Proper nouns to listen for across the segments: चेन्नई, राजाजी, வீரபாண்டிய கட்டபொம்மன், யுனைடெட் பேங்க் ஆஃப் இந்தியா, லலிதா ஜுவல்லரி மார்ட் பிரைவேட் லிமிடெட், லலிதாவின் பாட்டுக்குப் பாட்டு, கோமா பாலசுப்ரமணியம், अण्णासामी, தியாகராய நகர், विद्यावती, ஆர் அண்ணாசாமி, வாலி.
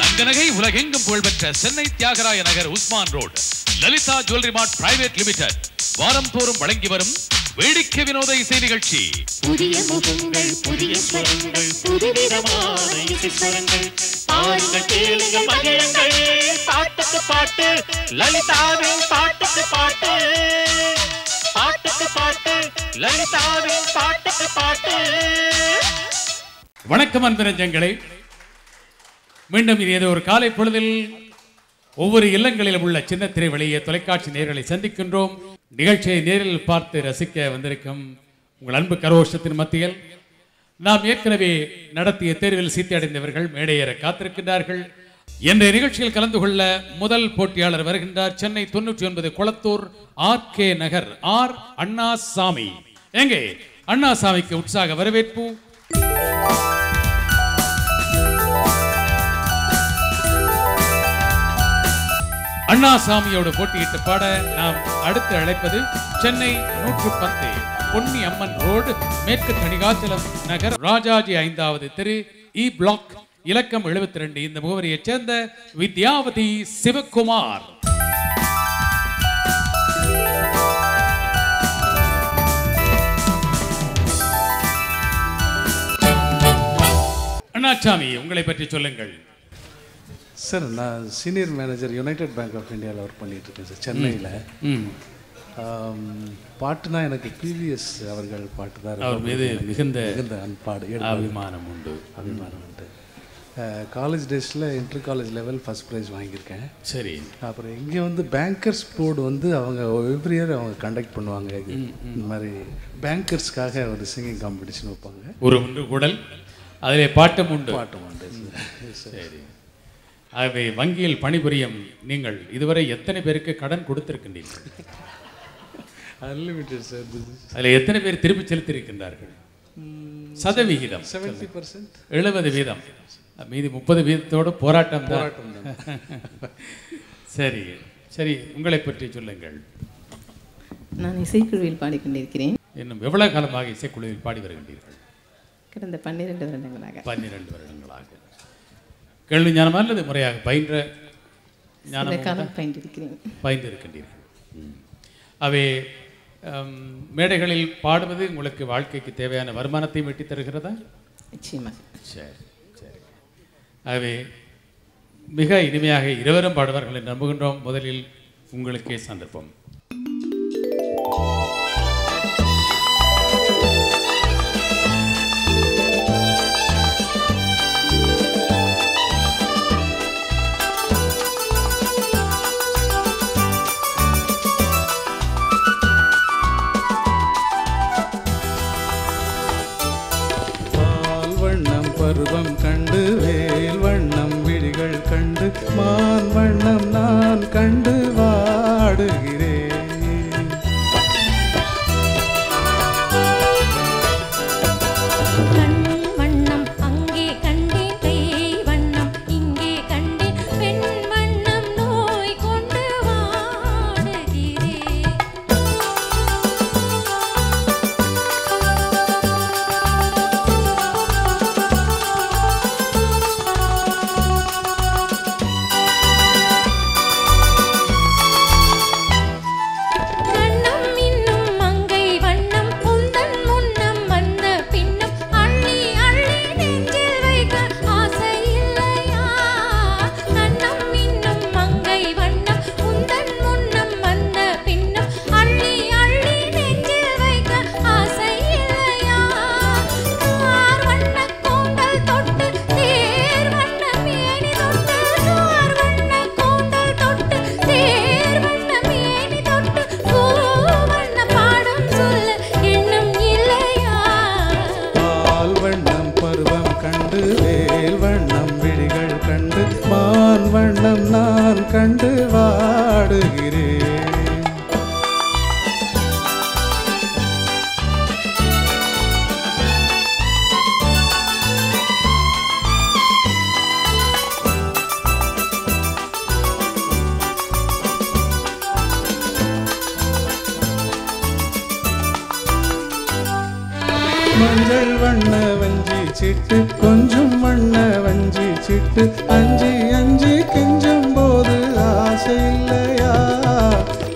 தங்கநகை உலகெங்கும் புகழ்பெற்ற Chennai தியாகராய நகர் Usman road லலிதா ஜுவல்லரி மார்ட் பிரைவேட் லிமிடெட் வாரம் தோறும் வழங்கி வரும் வேடிக்கை வினோத இசை நிகழ்ச்சி புதிய முகங்கள் புதிய ஸ்வரங்கள் புதுவிதமான இசை ஸ்வரங்கள் பாடுங்கள் கேளுங்கள் மகிழுங்கள் பாட்டுக்கு பாட்டு லலிதாவின் பாட்டுக்கு பாட்டு பாட்டுக்கு பாட்டு லலிதாவின் பாட்டுக்கு பாட்டு வணக்கம் அன்பு நெஞ்சங்களே மீண்டும் இது ஏதோ ஒரு காலை பொழுதில் ஒவ்வொரு இல்லங்களிலும் உள்ள சின்ன திரை வெளியே தொலைக்காட்சி நேயர்களை சந்திக்கின்றோம். நிகழ்ச்சியை நேரில் பார்த்து ரசிக்க வந்திருக்கும் உங்கள் அன்பு கரோஷத்தின் மத்தியில் நாம் ஏற்கனவே நடத்திய தேர்வில் சீட்டு அடைந்தவர்கள் மேடையேற காத்திருக்கின்றார்கள். இன்றைய நிகழ்ச்சியில் கலந்து கொள்ள முதல் போட்டியாளர் வருகின்றார். Chennai 99 Kolathur RK Nagar ஆர் அண்ணாசாமி. எங்கே அண்ணாசாமிக்கு உற்சாக வரவேற்பு. அண்ணாசாமியோடு போட்டியிட்டு பாட நாம் அடுத்து அழைப்பது சென்னை 110 புன்ನಿ அம்மன் ரோடு மேற்கு தணிகாச்சலம் நகர் ராஜாஜி 5வது தெரு இ பிளாக் இலக்கம் 72 இந்த முகவரியை சேர்ந்த வித்யாவதி சிவக்குமார். அண்ணாசாமி உங்களை பற்றி சொல்லுங்கள். சார், நான் senior manager United bank of இந்தியாவில் ஒர்க் பண்ணிகிட்ருக்கேன் சார். சென்னையில் பாட்டுனா எனக்கு ப்ரீவியஸ் அவர்கள் பாட்டு தான் அவர் மீது மிகுந்த மிகுந்த அன்பாடு அபிமானம் உண்டு காலேஜ் டேஸில் inter college level first prize வாங்கியிருக்கேன். சரி, அப்புறம் இங்கே வந்து பேங்கர்ஸ் போர்டு வந்து அவங்க எவ்ரி இயர் அவங்க கண்டக்ட் பண்ணுவாங்க. இந்த மாதிரி பேங்கர்ஸ்க்காக ஒரு சிங்கிங் காம்படிஷன் வைப்பாங்க. ஒரு ஒன்று கூடல் அதிலே பாட்டும் உண்டு பாட்டும் உண்டு. சரி, ஆகவே வங்கியில் பணிபுரியும் நீங்கள் இதுவரை எத்தனை பேருக்கு கடன் கொடுத்திருக்கின்றீர்கள்? Unlimited sir. அதில் எத்தனை பேர் திருப்பி செலுத்தியிருக்கின்றார்கள்? சதவிகிதம் 70%. 70%, மீதி 30% போராட்டம் தான். சரி சரி, உங்களை பற்றி சொல்லுங்கள். நான் இசைக்குழுவில் பாடிக்கொண்டிருக்கிறேன். இன்னும் எவ்வளவு காலமாக இசைக்குழுவில் பாடி வருகின்றீர்கள்? கடந்த 12 வருடங்களாக. 12 வருடங்களாக. கேள்வி ஞானமா அல்லது முறையாக பயின்ற ஞானம் பயின்றிருக்கின்றீர்கள். அவை மேடைகளில் பாடுவது உங்களுக்கு வாழ்க்கைக்கு தேவையான வருமானத்தை வெட்டி தருகிறதா? சரி சரி, அவை மிக இனிமையாக இருவரும் பாடுவார்கள் என்று நம்புகின்றோம். முதலில் உங்களுக்கே சந்தர்ப்பம். பருவம் கண்டு வேல் வண்ணம் விழிகள் கண்டு மான் வண்ணம் நான் கண்டு வாடுகிறேன். கண் வண்ணம் அங்கே கண்டேன், கை வண்ணம் இங்கே கண்டேன், பெண் வண்ணம் நோய் கொண்டு வாடுகிறேன். மஞ்சள் வண்ண வஞ்சி சிட்டு கொஞ்சம் வண்ண வஞ்சி சிட்டு அஞ்சி அஞ்சி கெஞ்சும் போது ஆசை இல்லையா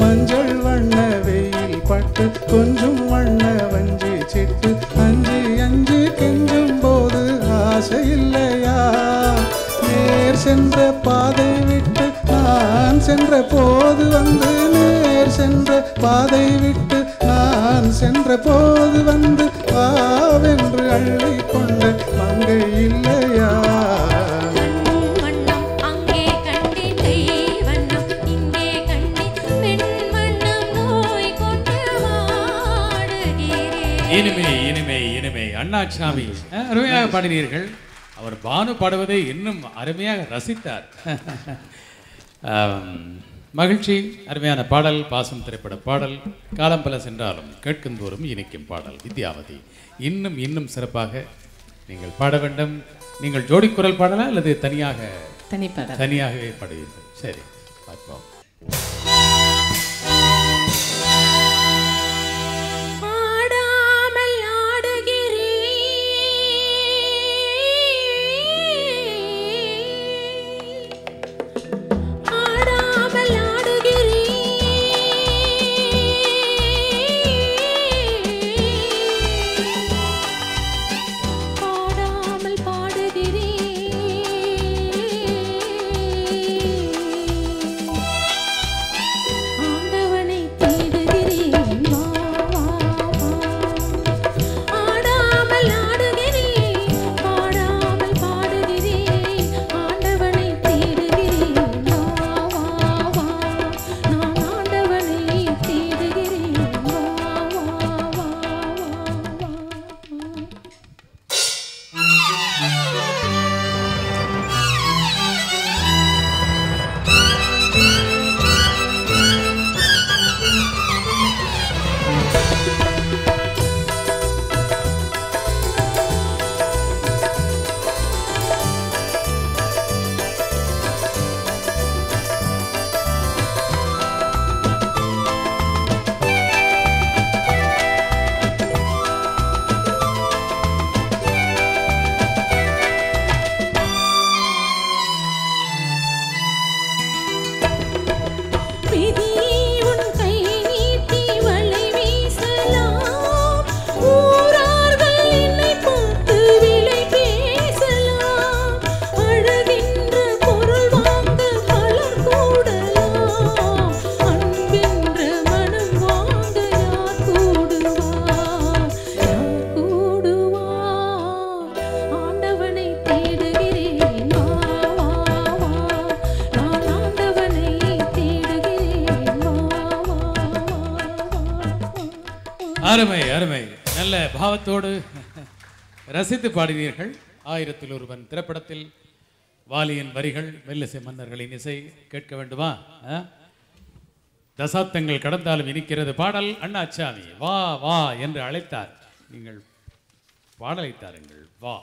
மஞ்சள் வண்ண வெயில் பட்டு கொஞ்சம் வண்ண வஞ்சி சிட்டு அஞ்சி அஞ்சி கெஞ்சும் போது ஆசை இல்லையா நேர் சென்ற பாதை விட்டு நான் சென்ற போது வந்து நேர் சென்ற பாதை விட்டு நான் சென்ற போது வந்து வாவென்று அள்ளிக்கொண்ட மங்கை இல்லையா இனிமை இனிமை இனிமை அண்ணாசாமி அருமையாக பாடினீர்கள். அவர் பானு பாடுவதை இன்னும் அருமையாக ரசித்தார். மகிழ்ச்சி அருமையான பாடல், பாசம் திரைப்பட பாடல், காலம் பல சென்றாலும் கேட்கும் தோறும் இனிக்கும் பாடல். வித்யாவதி இன்னும் இன்னும் சிறப்பாக நீங்கள் பாட வேண்டும். நீங்கள் ஜோடி குரல் பாடலாம் அல்லது தனியாக தனியாகவே பாடுவீர்கள்? சரி பார்ப்போம். அருமை அருமை, நல்ல பாவத்தோடு ரசித்து பாடினீர்கள். ஆயிரத்தில் ஒருவன் திரைப்படத்தில் வாலியின் வரிகள், மெல்லிசை மன்னர்களின் இசை கேட்க வேண்டுமா? தசாப்தங்கள் கடந்தாலும் இனிக்கிறது பாடல். அண்ணாசாமி வா வா என்று அழைத்தார், நீங்கள் பாடலை தாருங்கள். வா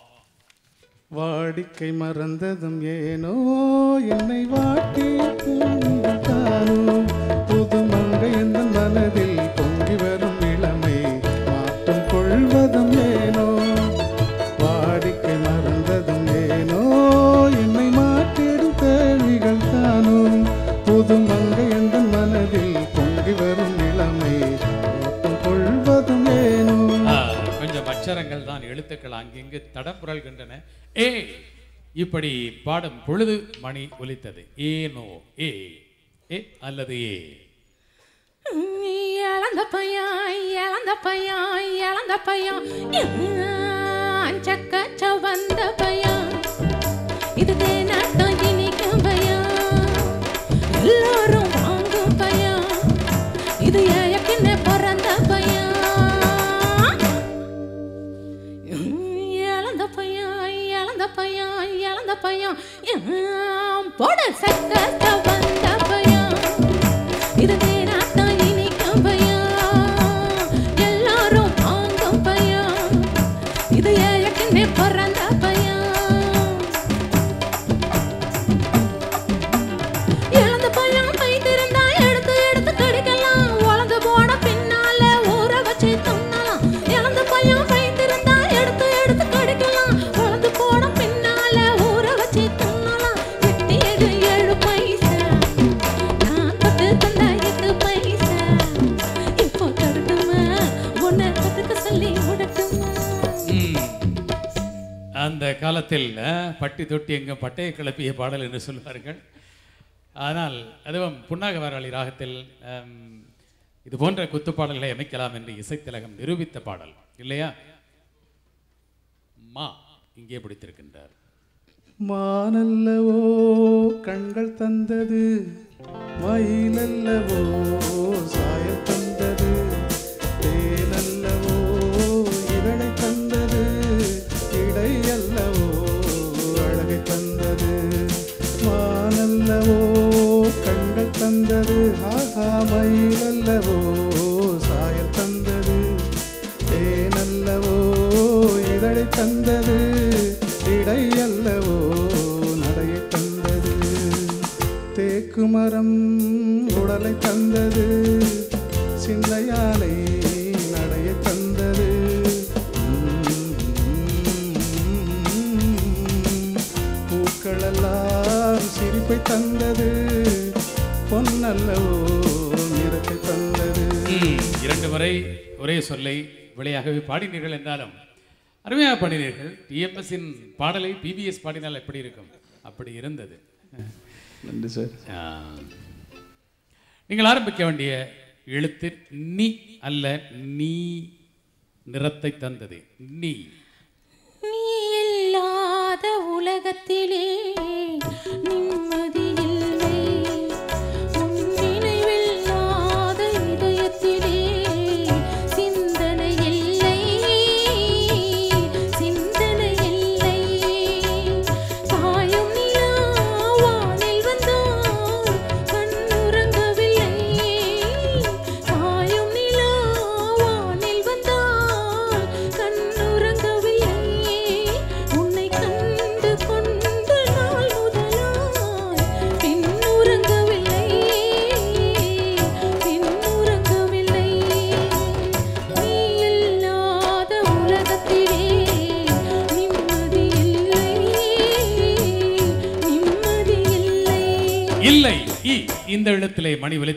வாடிக்கை மறந்ததும் ஏனோ என்னை வாட்டி புது மங்கை எந்த மனதில் பொங்கி வரும் இளமை மாற்றம் கொள்வதும் ஏனோ வாடிக்கை மறந்ததும் ஏனோ என்னை மாற்றிடும் தேவிகள் தானோ புது மங்கை எந்த மனதில் பொங்கி வரும் இளமை மாற்றம் கொள்வதும் ஏனோ. கொஞ்சம் அச்சரங்கள் தான், எழுத்துக்கள் அங்கிங்கு தடம்புரல்கின்றன. ஏ இப்படி பாடும் பொழுது மணி ஒலித்தது. ஏனோ ஏ ஏ அல்லது ஏ இளந்த பையன் இளந்த பையன் இளந்த பையன் சக்க சவந்த பையன் இது நாட்டம் இனிக்கும் பையன் எல்லாரும் வாங்கும் பையன் இது ஏயக்கின்னு பிறந்த பையன் இளந்த பையன் இளந்த பையன் இளந்த பையன் போட சக்க சவந்த பையன் இது अंदर पट्टी तोटी पटे किपी पाड़ल ஆனால் அதுவும் புன்னாக வரலி ராகத்தில் இது போன்ற குத்து பாடல்களை அமைக்கலாம் என்று இசைத்திலகம் நிரூபித்த பாடல் இல்லையா. மா இங்கே பிடித்திருக்கின்றார். மானல்லவோ கண்கள் தந்தது, மயிலல்லவோ சாயல் தந்தது, தேனல்லவோ இதழை தந்தது, இடையல்லவோ அழகை தந்தது, மானல்லவோ आहा मयिलल्लवो सायल तंददु तेनल्लवो इदळै तंददु इडैयल्लवो नडै तंददु तेकुमरम उडलै तंददु सिन्नयानै नडै तंददु पूक्कळल्लाम सिरिपै तंददु उलगत्तिले मणि विलि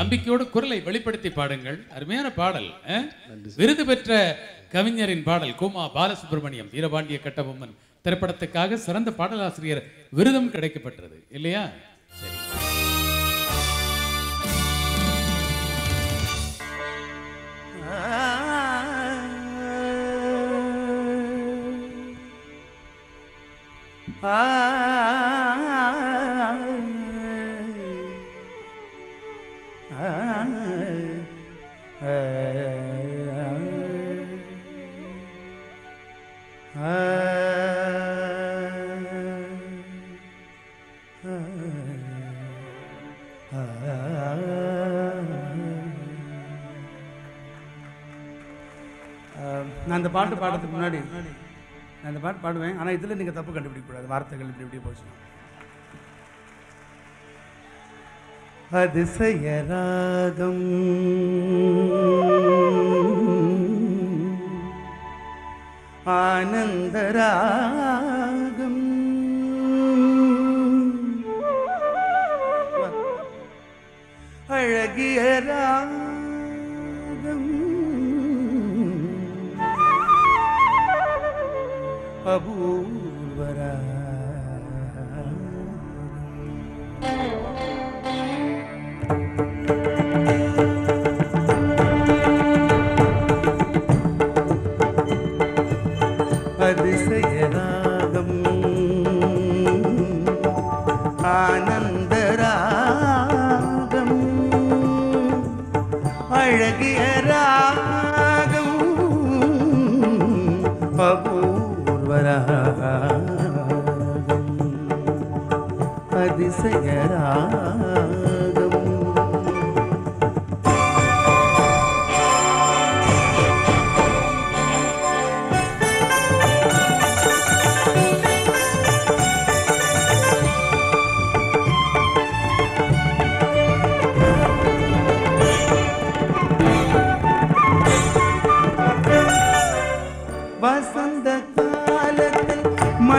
நம்பிக்கையோடு குரலை வெளிப்படுத்தி பாடுங்கள். அருமையான பாடல். விருது பெற்ற கவிஞரின் பாடல். கோமா பாலசுப்ரமணியம் வீரபாண்டிய கட்டபொம்மன் திரைப்படத்துக்காக சிறந்த பாடலாசிரியர் விருதும் கிடைக்கப்பட்டது இல்லையா. சரி, பாடுவேன். ஆனா இதுல நீங்க தப்பு கண்டுபிடிக்க கூடாது. வார்த்தைகள் இப்படி இப்படி போச்சு. அதிசய ராகம் ஆனந்த ராகம் அழகிய ராகம் அபூர்வரா उदाहरण